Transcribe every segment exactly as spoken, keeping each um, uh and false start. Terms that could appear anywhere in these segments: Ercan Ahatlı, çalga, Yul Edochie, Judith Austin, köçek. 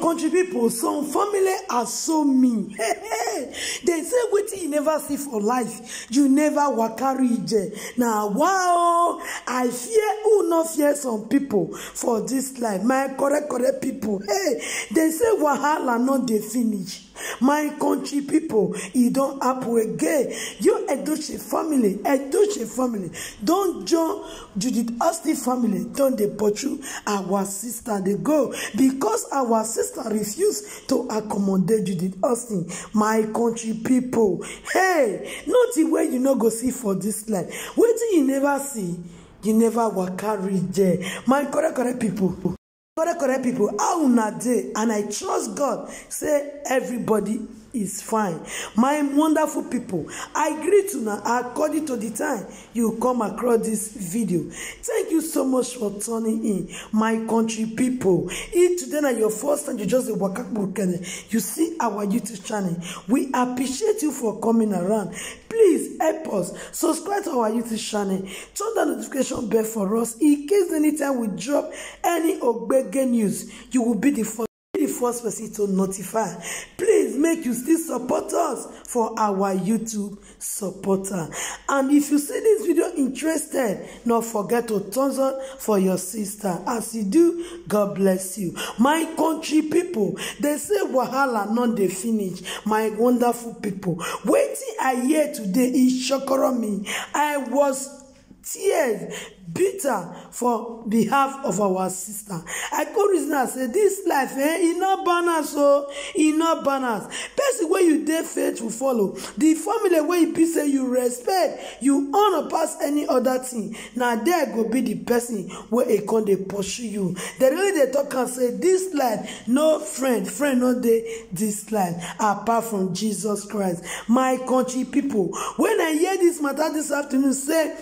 Country people, some family are so mean. They say, wait, you never see for life. You never work it. Now, wow, I fear who not fear some people for this life. My correct, correct people. Hey, they say, wahala, not they finish. My country people, you don't happen again. You Edochie family, Edochie family. Don't join Judith Austin family. Don't they pursue our sister? They go because our sister refused to accommodate Judith Austin. My country people, hey, not the way you no go see for this life. What you never see, you never work carried there. My correct, correct people. Correct, correct people, how una dey, and I trust God, say everybody is fine. My wonderful people, I greet una according to the time you come across this video. Thank you so much for tuning in, my country people. If today na your first time you just dey waka gbukene, you see our YouTube channel, we appreciate you for coming around. Please help us, subscribe to our YouTube channel, turn the notification bell for us in case anytime we drop any ogbege news, you will be the first, be the first person to notify. Please make you still support us for our YouTube supporter. And if you see this video interested, not forget to thumbs up for your sister. As you do, God bless you. My country people, they say wahala not they finish. My wonderful people, waiting a year today is shokoro me. I was tears bitter for behalf of our sister. I call reason I say this life, eh, it not balance, so it not balance. Person where you dare faith will follow. The family where you be say you respect, you honor past any other thing. Now there go be the person where it can they pursue you. The really they talk and say this life, no friend, friend no day this life apart from Jesus Christ. My country people, when I hear this matter this afternoon, say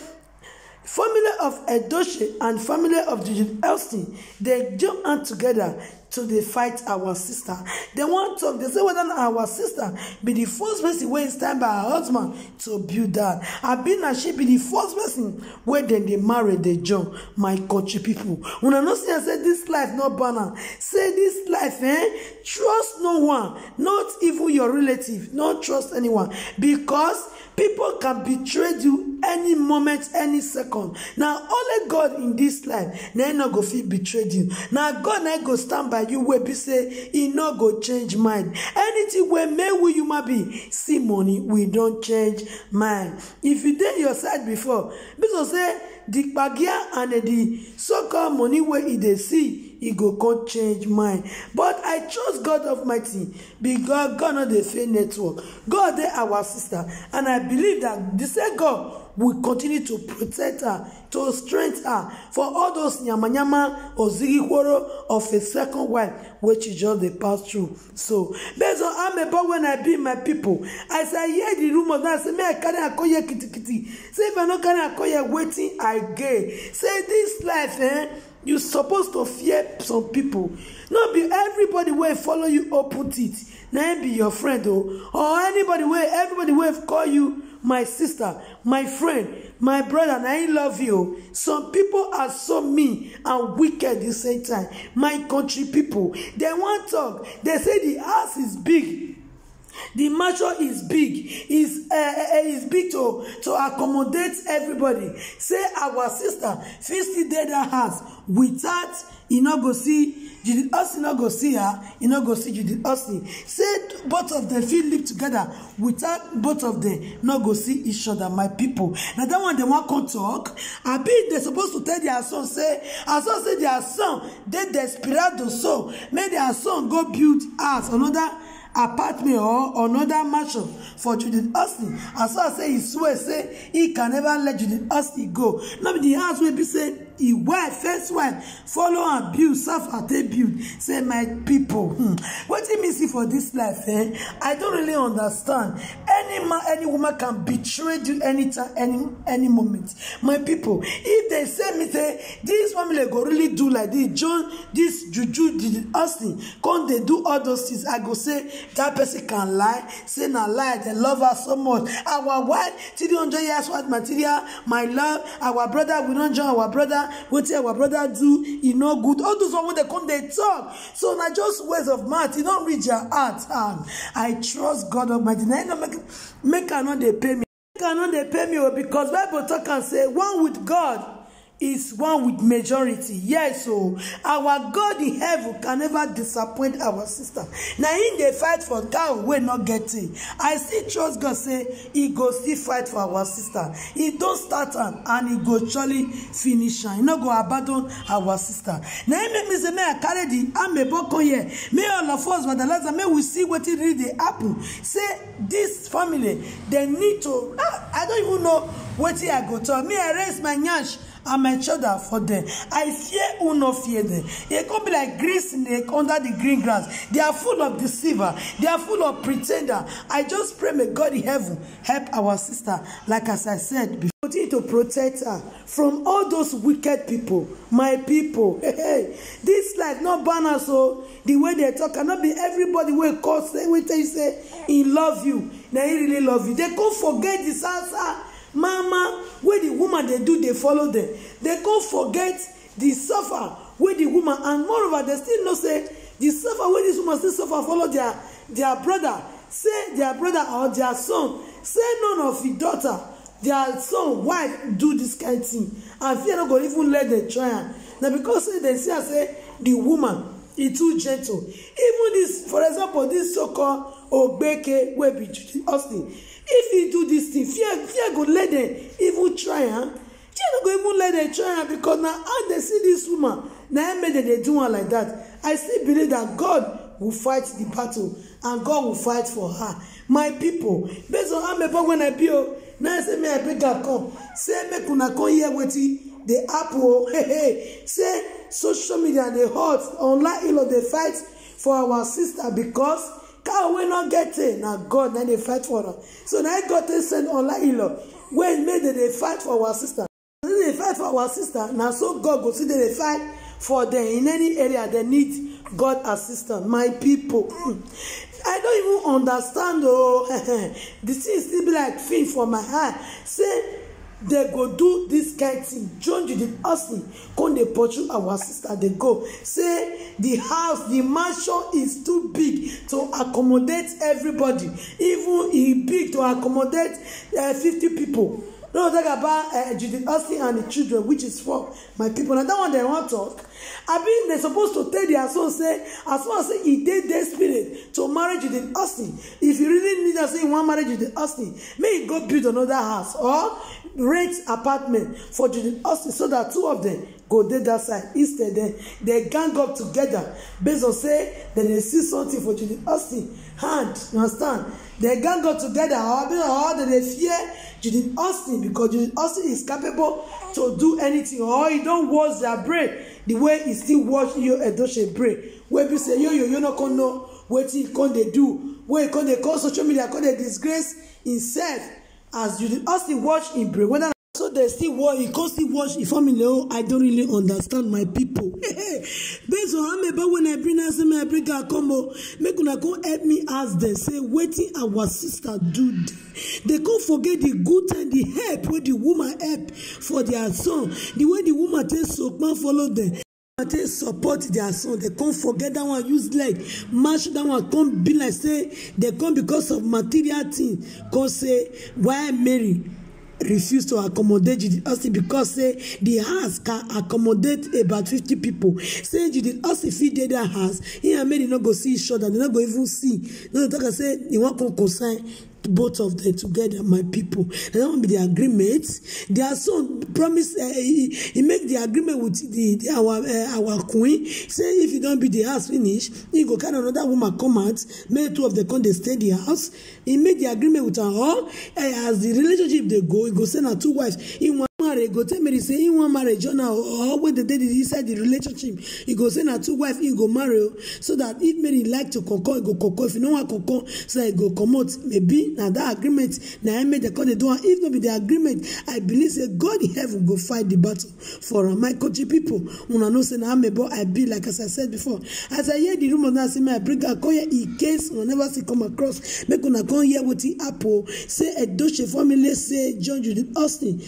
family of Edochie and family of Judith Austin, they join hand together to dey fight our sister. They want to, they say whether our sister be the first person where it's time by her husband to build that. I been and she be the first person where then they marry the John, my country people. When I know see I say this life no banner, say this life, eh? Trust no one, not even your relative, not trust anyone, because people can betray you any moment, any second. Now only God in this life, they not go feel betrayed you. Now God now go stand by you will be say he not go change mind. Anything where may we you might be see money, we don't change mind. If you did your side before, because say the bagia and the so-called money where he they see, he go can't change mind. But I trust God Almighty because God not the fair network. God is our sister, and I believe that the same God will continue to protect her, to strengthen her for all those nyamanyama or zigihoro of a second wife which is just the pass through. So based on I'm about when I be my people, as I hear the rumor that I say me I carry a koye kitty kitty. Say if I no carry a koye waiting I gay. Say this life, eh? You supposed to fear some people. Not be everybody will follow you or put it. Now be your friend though. Or anybody will everybody will call you my sister, my friend, my brother, and I love you. Some people are so mean and wicked at the same time. My country people, they want talk. They say the house is big. The macho is big, is uh, is big to, to accommodate everybody. Say our sister, fifty dead her house. Without, you not go see Judith Austin, not go see her, you not go see Judith Austin. Say both of them feel live together. Without both of them, not go see each other, my people. Now that one they want come talk. I be they supposed to tell their son, say, as son say their son, they desperado so may their son go build house another apartment or another mansion for Judith Austin. As I say, he swear, say he can never let Judith Austin go. Now the house will be say he wife, first wife, follow and build, self and they build. Say my people, hmm. What do you mean for this life? Eh? I don't really understand. Any Any man, any woman can betray you anytime, any any moment. My people, if they say me say this family go really do like this, John, this Juju, Judith Austin, can't they do all those things? I go say that person can lie, say na lie. They love her so much. Our wife, three hundred years worth material. My love, our brother, we don't join our brother. What our brother do? He no good. All those ones they come, they talk. So not just words of mouth. You don't read your heart. Um, I trust God Almighty. Make I know they pay me. Make I know they pay me because Bible talk and say one with God is one with majority. Yes, so our God in heaven can never disappoint our sister. Now in the fight for God, we're not getting. I still trust God say he go still fight for our sister. He don't start on and he go surely finish and he not go abandon our sister. Now he make me say may I carry the I'm a book on here. May all of us but the last may we see what it really happen. Say this family they need to I don't even know what I go to. Me I raise my nyash and my children for them. I fear who no fear them. They could be like green snake under the green grass. They are full of deceiver. They are full of pretender. I just pray may God in heaven help our sister. Like as I said before, continue to protect her from all those wicked people. My people, hey, hey. This life not banner so the way they talk cannot be everybody will call say will tell you say he love you. Now he really love you. They could forget this answer. Mama, where the woman they do, they follow them. They go forget the suffer where the woman, and moreover, they still know say the suffer where this woman still suffer follow their their brother, say their brother or their son, say none of the daughter, their son, wife do this kind of thing, and fear not going to even let them try. Now because they see and say the woman is too gentle. Even this, for example, this so-called Obeke will be Judith Austin. If you do this thing, fear, fear go let them even try, huh? Fear go even let them try, because now how they see this woman, now made they do one like that. I still believe that God will fight the battle and God will fight for her. My people, based on how people when I build, now I say me I beg God come, say me kuna come here with the apple, hey hey, say social media they hurt, online you know they fight for our sister because. God will not get it. Now God, now they fight for her. So now God they send online Ilo. When made they fight for our sister. When they fight for our sister, now so God go see they fight for them in any area they need God assistance. My people, I don't even understand. Oh, this is still like thing for my heart. Say they go do this kind of thing. John Judith Austin, come they pursue our sister, they go. Say, the house, the mansion is too big to accommodate everybody. Even it's big to accommodate uh, fifty people. No talk about uh, Judith Austin and the children, which is for my people. And that one they want to talk. I mean, they're supposed to tell their son, say, as well as say, he did their spirit to marry Judith Austin. If you really need to say, one marriage Judith Austin, may go build another house or rent apartment for Judith Austin so that two of them go there that side. Instead, they, they gang up together based on say, then they see something for Judith Austin. Hand, you understand? They gang up together, however, they fear Judith Austin because Judith Austin is capable to do anything, or he don't wash their brain the way he still wash Yul Edochie brain. Where people say, yo, yo, you not gonna know what he can they do, where can they call social media, can they disgrace himself as Judith Austin watch in brain. Whether so they still watch, he can still watch in family. Oh, I don't really understand my people. Based on how about when I bring us in my bring a combo, make una go help me ask them, say, waiting our sister do. They can't forget the good time, the help where the woman help for their son. The way the woman takes so man follow them. They support their son. They can't forget that one. Use like match that one. Can't be like say they come because of material thing. Can't say why Mary refuse to accommodate Judith Austin because say the house can accommodate about fifty people. Say Judith Austin feed did their house. He and Mary not go see each other. They not go even see. No, they can say you want to consign both of them together, my people. They don't want to be the agreement. Their son promised uh, he, he make the agreement with the, the our uh, our queen. Say if you don't be the house finish, he go carry another woman come out. Make two of them come they stay the house. He make the agreement with her all. Uh, as the relationship they go, he go send her two wives. He want marry, go tell me, say he want marry Jonah, or when the day is inside the relationship, he go say na two wife, he go marry, so that if Mary like to concur, he go concur. If you don't want to concur, so he go come out. Maybe now that agreement, now I made the call the door. If not be the agreement, I believe say God in heaven go fight the battle for my country people. When I know say now I'm about I be like as I said before. As I hear the rumor now, say my bring a call in case whenever she come across, make una come here with the apple. Say Edochie family, say Judith Austin,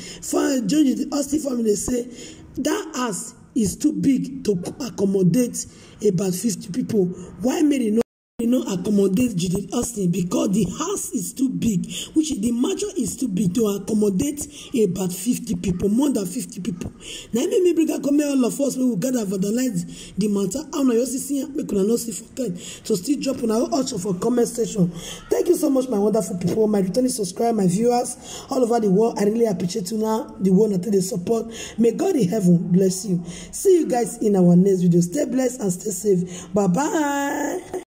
Judith Austin family say that house is too big to accommodate about fifty people. Why Mary not? You know, accommodate Judith Austin because the house is too big, which the mansion is too big to accommodate about fifty people, more than fifty people. Now, I mean, maybe come all of us, we will gather for the lights, the matter. I'm not just seeing, we could not see for ten. So, still drop on our also for comment section. Thank you so much, my wonderful people, my returning subscribers, my viewers all over the world. I really appreciate you now, the one that they support. May God in heaven bless you. See you guys in our next video. Stay blessed and stay safe. Bye bye.